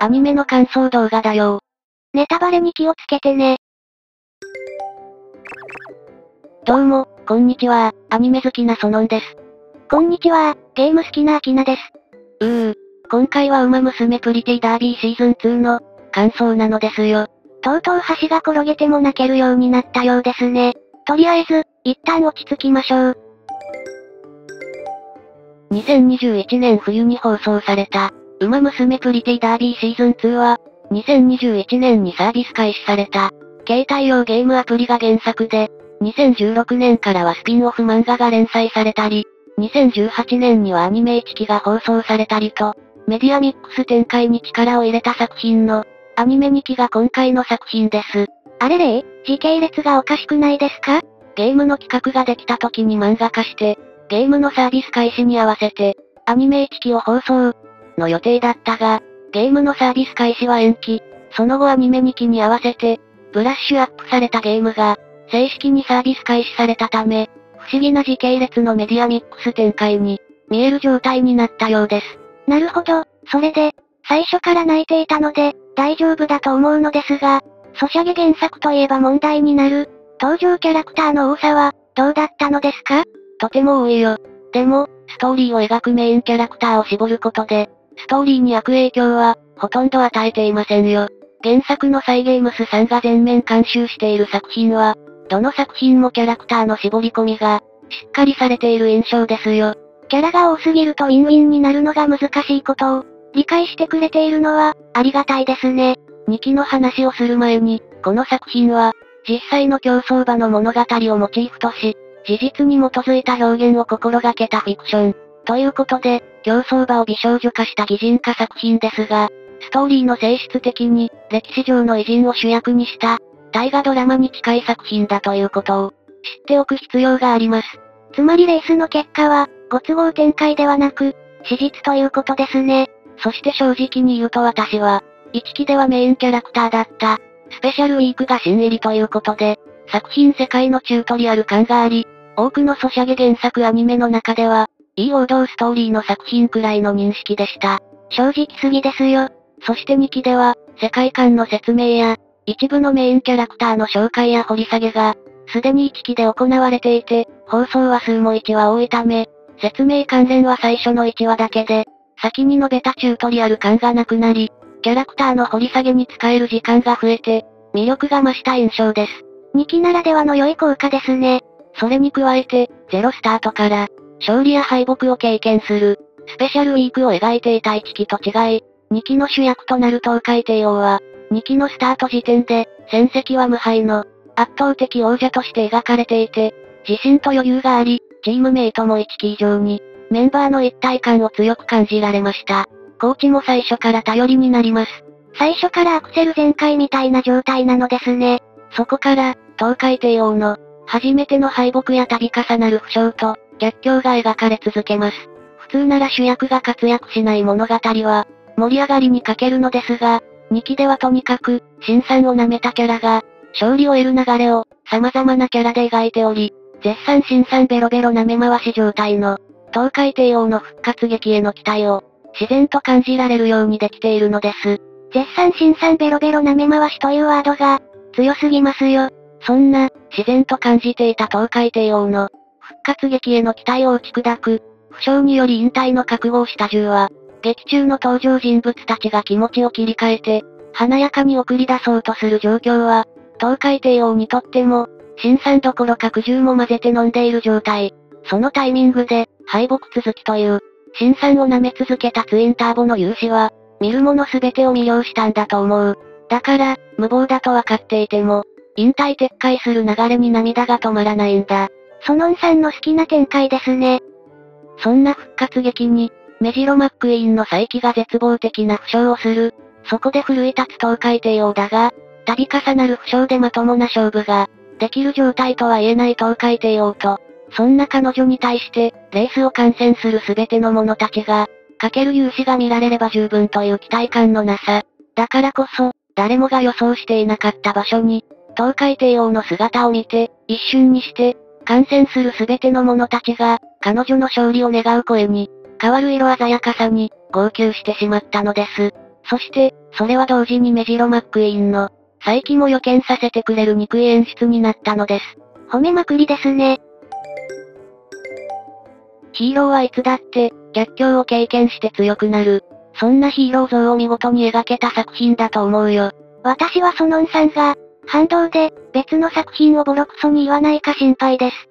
アニメの感想動画だよ。ネタバレに気をつけてね。どうも、こんにちは、アニメ好きなソノンです。こんにちは、ゲーム好きなアキナです。今回はウマ娘プリティダービーシーズン2の感想なのですよ。とうとう橋が転げても泣けるようになったようですね。とりあえず、一旦落ち着きましょう。2021年冬に放送された、ウマ娘プリティダービーシーズン2は、2021年にサービス開始された、携帯用ゲームアプリが原作で、2016年からはスピンオフ漫画が連載されたり、2018年にはアニメ1期が放送されたりと、メディアミックス展開に力を入れた作品の、アニメ2期が今回の作品です。あれれ、時系列がおかしくないですか？ゲームの企画ができた時に漫画化して、ゲームのサービス開始に合わせて、アニメ1期を放送、の予定だったが、ゲームのサービス開始は延期、その後アニメ2期に合わせて、ブラッシュアップされたゲームが、正式にサービス開始されたため、不思議な時系列のメディアミックス展開に、見える状態になったようです。なるほど、それで、最初から泣いていたので、大丈夫だと思うのですが、ソシャゲ原作といえば問題になる、登場キャラクターの多さは、どうだったのですか？とても多いよ。でも、ストーリーを描くメインキャラクターを絞ることで、ストーリーに悪影響は、ほとんど与えていませんよ。原作のサイ・ゲームスさんが全面監修している作品は、どの作品もキャラクターの絞り込みが、しっかりされている印象ですよ。キャラが多すぎるとウィンウィンになるのが難しいことを、理解してくれているのは、ありがたいですね。2期の話をする前に、この作品は、実際の競走馬の物語をモチーフとし、事実に基づいた表現を心がけたフィクション。ということで、競走馬を美少女化した擬人化作品ですが、ストーリーの性質的に、歴史上の偉人を主役にした、大河ドラマに近い作品だということを、知っておく必要があります。つまりレースの結果は、ご都合展開ではなく、史実ということですね。そして正直に言うと私は、1期ではメインキャラクターだった、スペシャルウィークが新入りということで、作品世界のチュートリアル感があり、多くのソシャゲ原作アニメの中では、いい王道ストーリーの作品くらいの認識でした。正直すぎですよ。そして2期では、世界観の説明や、一部のメインキャラクターの紹介や掘り下げが、すでに1期で行われていて、放送話数も1話多いため、説明関連は最初の1話だけで、先に述べたチュートリアル感がなくなり、キャラクターの掘り下げに使える時間が増えて、魅力が増した印象です。2期ならではの良い効果ですね。それに加えて、ゼロスタートから、勝利や敗北を経験する、スペシャルウィークを描いていた1期と違い、2期の主役となる東海帝王は、2期のスタート時点で、戦績は無敗の、圧倒的王者として描かれていて、自信と余裕があり、チームメイトも1期以上に、メンバーの一体感を強く感じられました。コーチも最初から頼りになります。最初からアクセル全開みたいな状態なのですね。そこから、東海帝王の、初めての敗北や度重なる負傷と、逆境が描かれ続けます。普通なら主役が活躍しない物語は、盛り上がりに欠けるのですが、2期ではとにかく、辛酸を舐めたキャラが、勝利を得る流れを、様々なキャラで描いており、絶賛辛酸ベロベロ舐め回し状態の、東海帝王の復活劇への期待を、自然と感じられるようにできているのです。絶賛辛酸ベロベロ舐め回しというワードが、強すぎますよ。そんな、自然と感じていた東海帝王の、復活劇への期待を打ち砕く、負傷により引退の覚悟をした10話、劇中の登場人物たちが気持ちを切り替えて、華やかに送り出そうとする状況は、東海帝王にとっても、辛酸どころか苦汁も混ぜて飲んでいる状態。そのタイミングで、敗北続きという、辛酸を舐め続けたツインターボの勇姿は、見る者すべてを魅了したんだと思う。だから、無謀だとわかっていても、引退撤回する流れに涙が止まらないんだ。ソノンさんの好きな展開ですね。そんな復活劇に、メジロマックイーンの再起が絶望的な負傷をする。そこで奮い立つ東海帝王だが、度重なる負傷でまともな勝負が、できる状態とは言えない東海帝王と、そんな彼女に対して、レースを観戦するすべての者たちが、かける勇姿が見られれば十分という期待感のなさ。だからこそ、誰もが予想していなかった場所に、東海帝王の姿を見て、一瞬にして、観戦するすべての者たちが、彼女の勝利を願う声に、変わる色鮮やかさに、号泣してしまったのです。そして、それは同時にメジロ・マックイーンの、再起も予見させてくれる憎い演出になったのです。褒めまくりですね。ヒーローはいつだって、逆境を経験して強くなる。そんなヒーロー像を見事に描けた作品だと思うよ。私はソノンさんが、反動で、別の作品をボロクソに言わないか心配です。